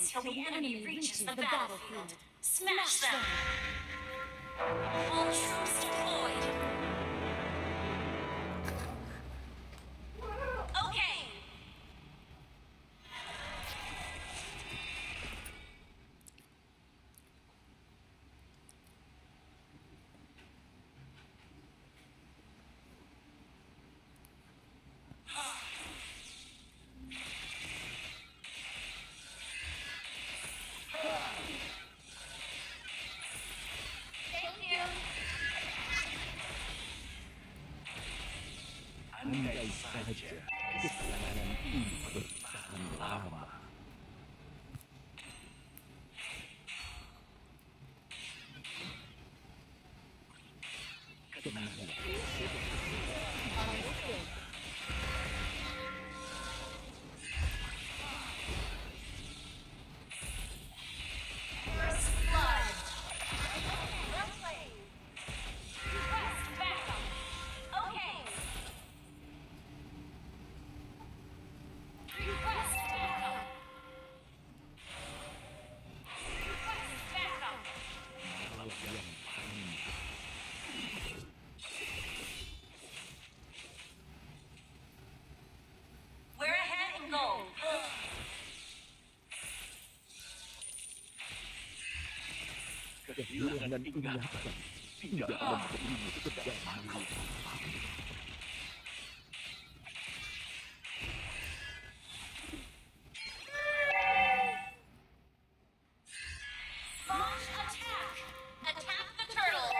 seconds till the enemy reaches the battlefield. Smash them! All troops deployed! Okay! Andai saja keselamatan ini bertahan lama. Ketenangan. Kehilangan ingatan tidak mampu berdamai. Launch attack! Attack the turtle!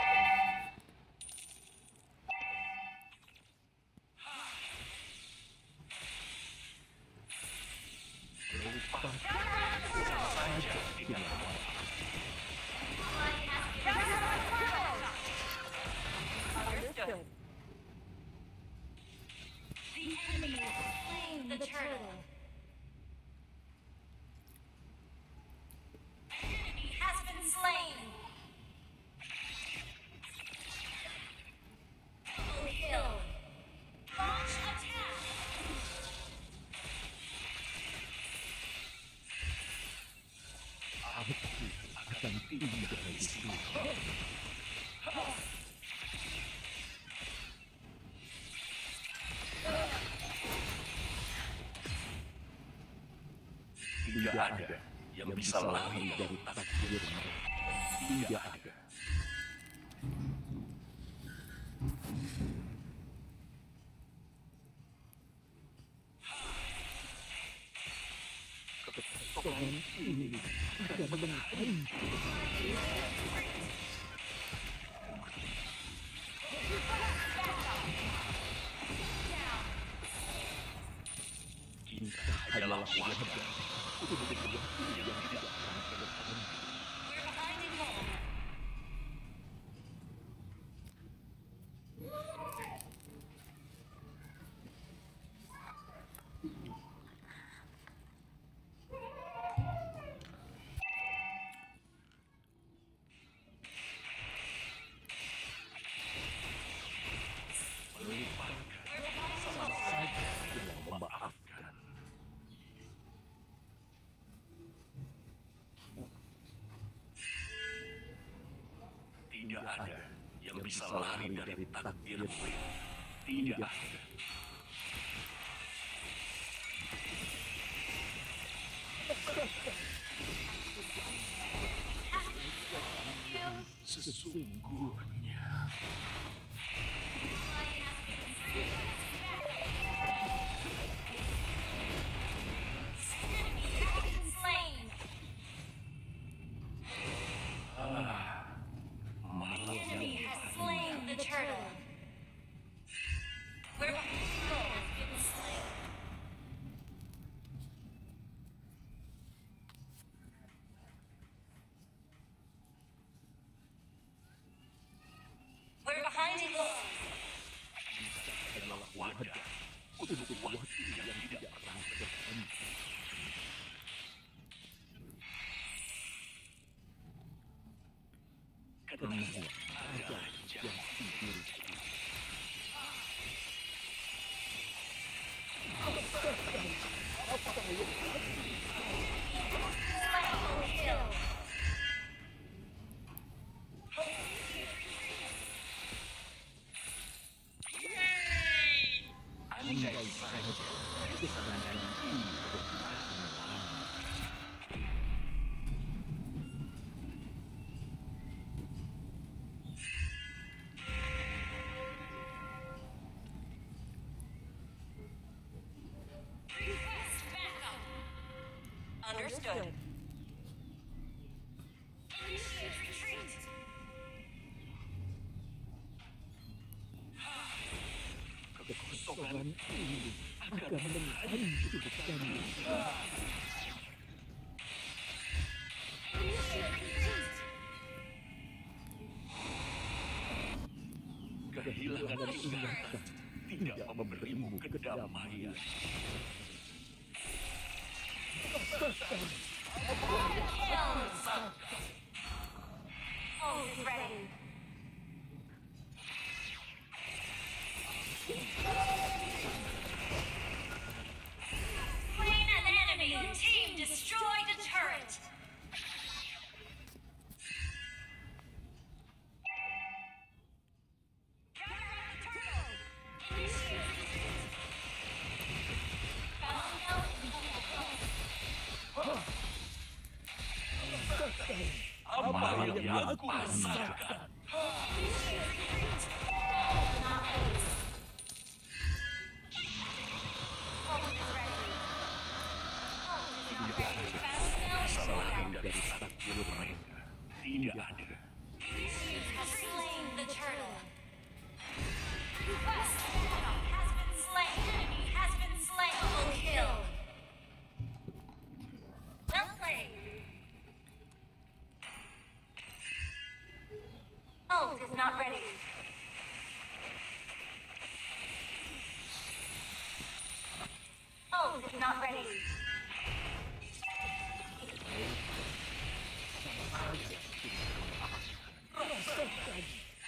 Tidak ada yang bisa lari dari takdir. Tidak ada. Kepetualangan ini tidak mengenai. Cinta adalah wajah. We're behind in wall. Tidak ada yang bisa lari dari takdir. Tidak ada. Sesungguhnya. Apa yang Understood. Initiate retreat. Kekosongan ini akan menghancurkan kita. Kehilangan ingatan tidak memberimu kedamaian. All is ready. Slain an enemy. Team destroy the turret. Apa yang aku rasakan? Tidak ada. Not ready. Oh, it's not ready.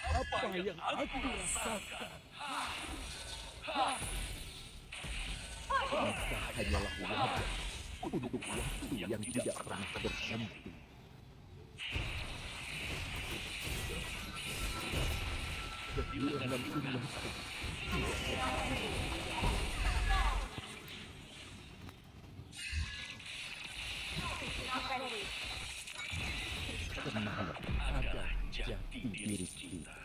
Apa yang aku rasakan? Hanyalah waktu untuk waktu yang tidak pernah berhenti. Kehilangan ingatan kenal ada jati diri kita.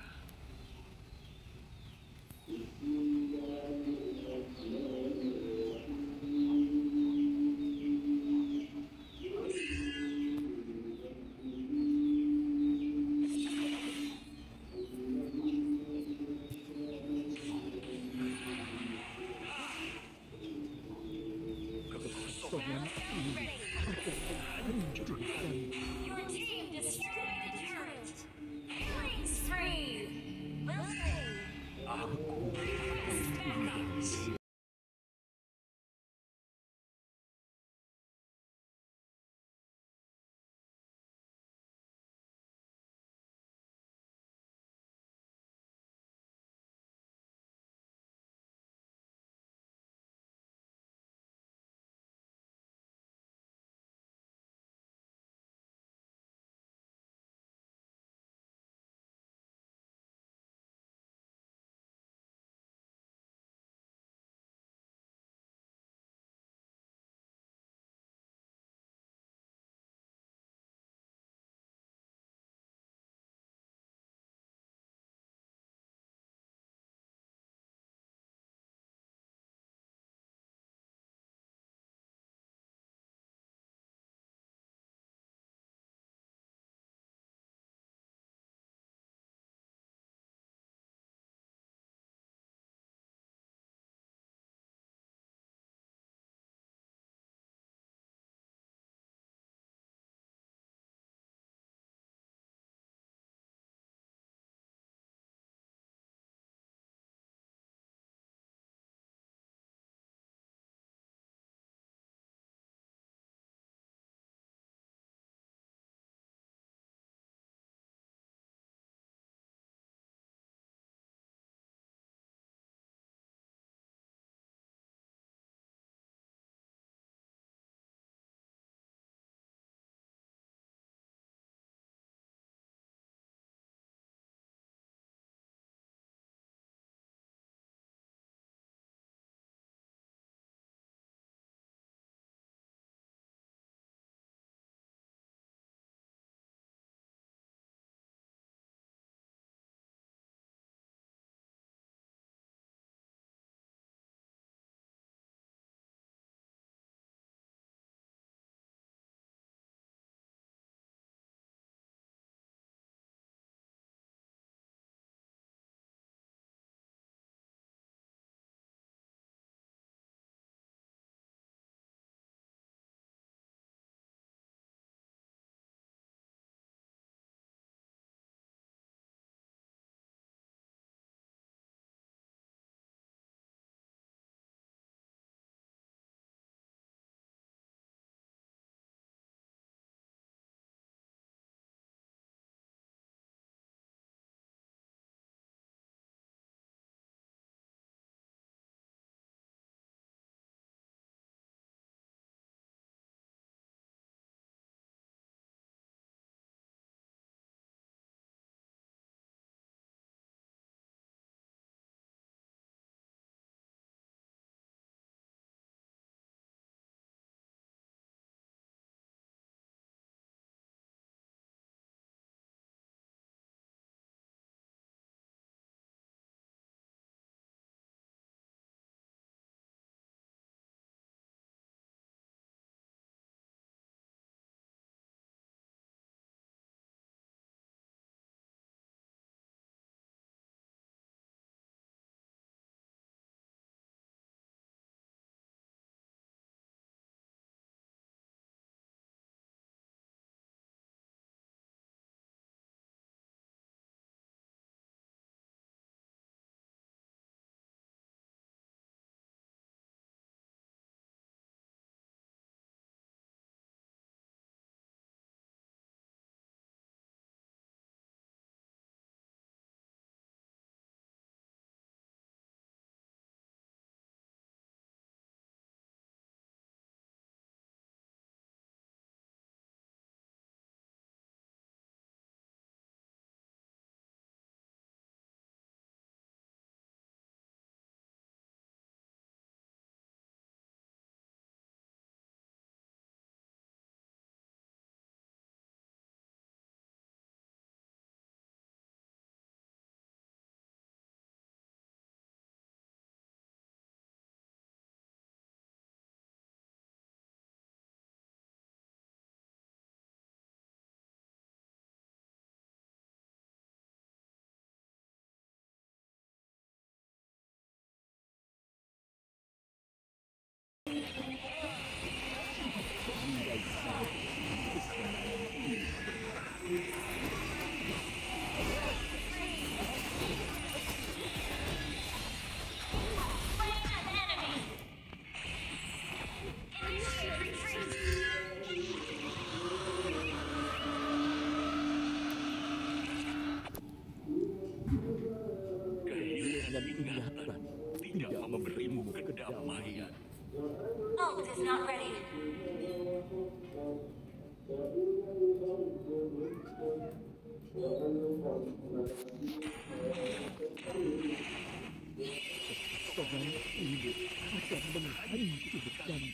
Bolt is not ready. Tangan ini akan menghalangi hidup kamu.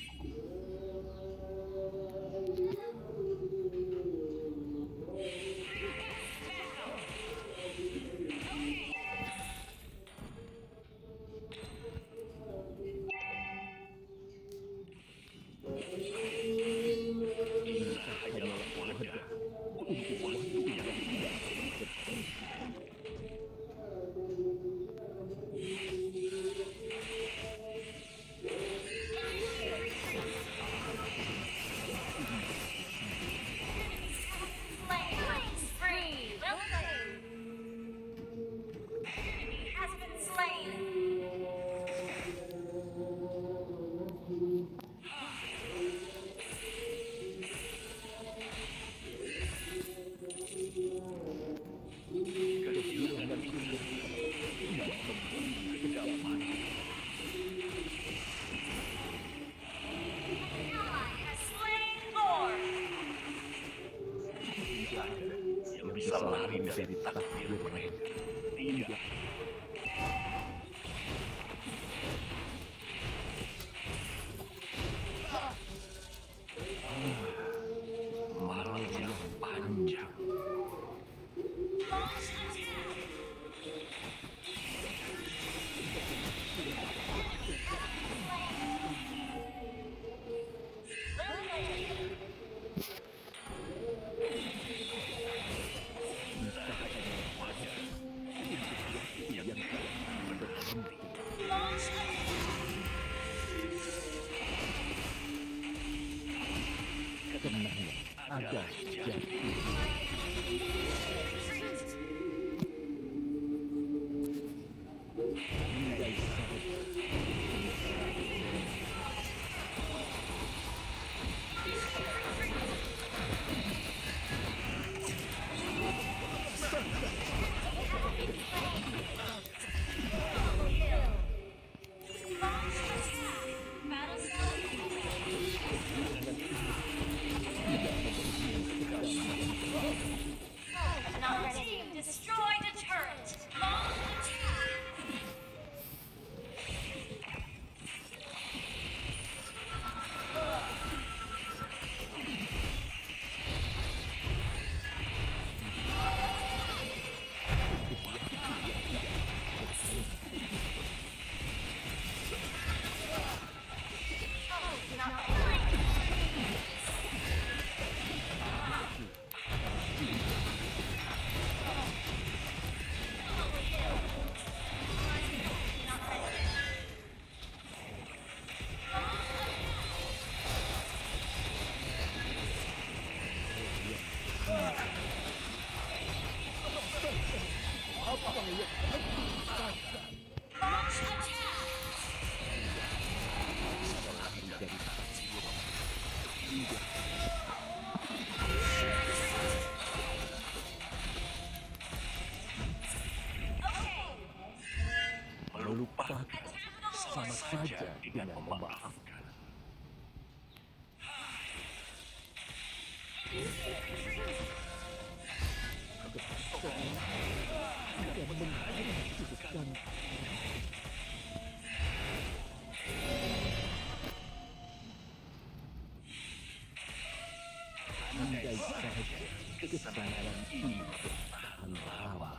Kesalahan ini bertahan lama.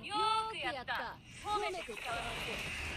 Yoku yatta. Homeme ku kawatte.